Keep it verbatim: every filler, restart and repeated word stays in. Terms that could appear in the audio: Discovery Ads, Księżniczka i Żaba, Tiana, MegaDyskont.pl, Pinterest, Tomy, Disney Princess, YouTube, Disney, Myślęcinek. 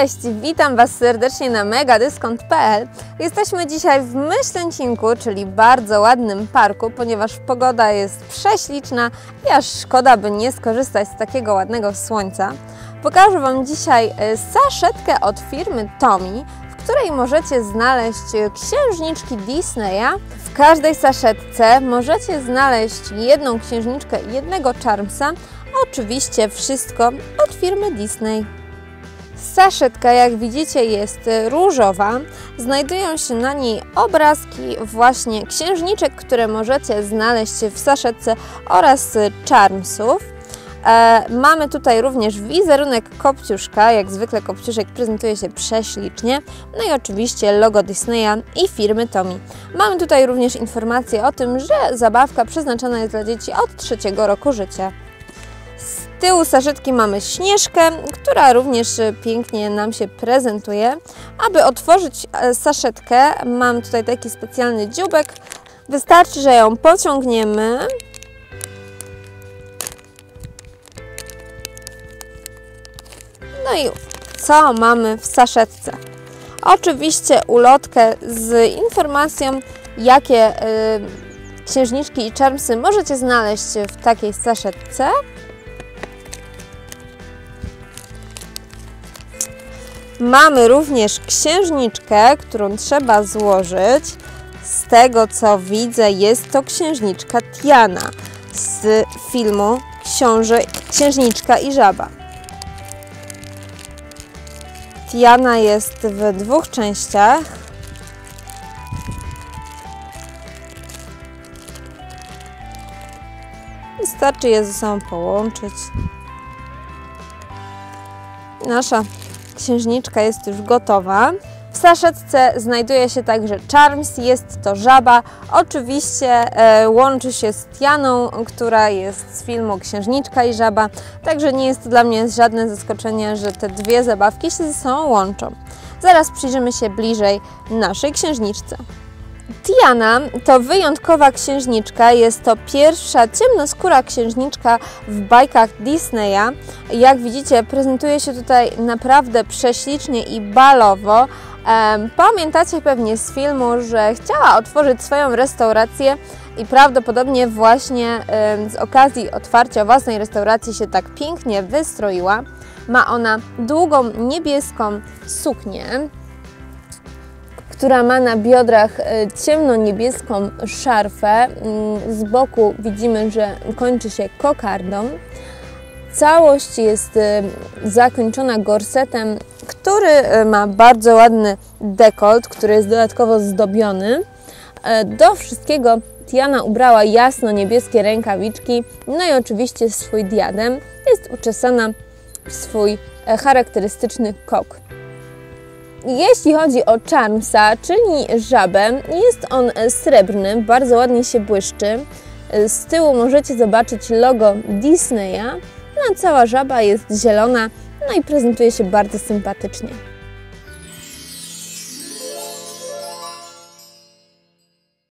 Cześć, witam Was serdecznie na megadyskont kropka p l. Jesteśmy dzisiaj w Myślęcinku, czyli bardzo ładnym parku, ponieważ pogoda jest prześliczna i aż szkoda, by nie skorzystać z takiego ładnego słońca. Pokażę Wam dzisiaj saszetkę od firmy Tom, w której możecie znaleźć księżniczki Disneya. W każdej saszetce możecie znaleźć jedną księżniczkę i jednego charmsa. Oczywiście wszystko od firmy Disney. Saszetka, jak widzicie, jest różowa. Znajdują się na niej obrazki właśnie księżniczek, które możecie znaleźć w saszetce, oraz charmsów. E, mamy tutaj również wizerunek kopciuszka. Jak zwykle kopciuszek prezentuje się prześlicznie. No i oczywiście logo Disneya i firmy Tom. Mamy tutaj również informację o tym, że zabawka przeznaczona jest dla dzieci od trzeciego roku życia. Z tyłu saszetki mamy Śnieżkę, która również pięknie nam się prezentuje. Aby otworzyć saszetkę, mam tutaj taki specjalny dzióbek. Wystarczy, że ją pociągniemy. No i co mamy w saszetce? Oczywiście ulotkę z informacją, jakie yy, księżniczki i charmsy możecie znaleźć w takiej saszetce. Mamy również księżniczkę, którą trzeba złożyć. Z tego, co widzę, jest to księżniczka Tiana z filmu Książę, Księżniczka i Żaba. Tiana jest w dwóch częściach. Wystarczy je ze sobą połączyć. Nasza księżniczka jest już gotowa. W saszetce znajduje się także charms, jest to żaba. Oczywiście e, łączy się z Tianą, która jest z filmu Księżniczka i Żaba. Także nie jest to dla mnie żadne zaskoczenie, że te dwie zabawki się ze sobą łączą. Zaraz przyjrzymy się bliżej naszej księżniczce. Tiana to wyjątkowa księżniczka, jest to pierwsza ciemnoskóra księżniczka w bajkach Disneya. Jak widzicie, prezentuje się tutaj naprawdę prześlicznie i balowo. Pamiętacie pewnie z filmu, że chciała otworzyć swoją restaurację i prawdopodobnie właśnie z okazji otwarcia własnej restauracji się tak pięknie wystroiła. Ma ona długą niebieską suknię, która ma na biodrach ciemno-niebieską szarfę. Z boku widzimy, że kończy się kokardą. Całość jest zakończona gorsetem, który ma bardzo ładny dekolt, który jest dodatkowo zdobiony. Do wszystkiego Tiana ubrała jasno-niebieskie rękawiczki, no i oczywiście swój diadem. Jest uczesana w swój charakterystyczny kok. Jeśli chodzi o charmsa, czyli żabę, jest on srebrny, bardzo ładnie się błyszczy. Z tyłu możecie zobaczyć logo Disneya, no a cała żaba jest zielona, no i prezentuje się bardzo sympatycznie.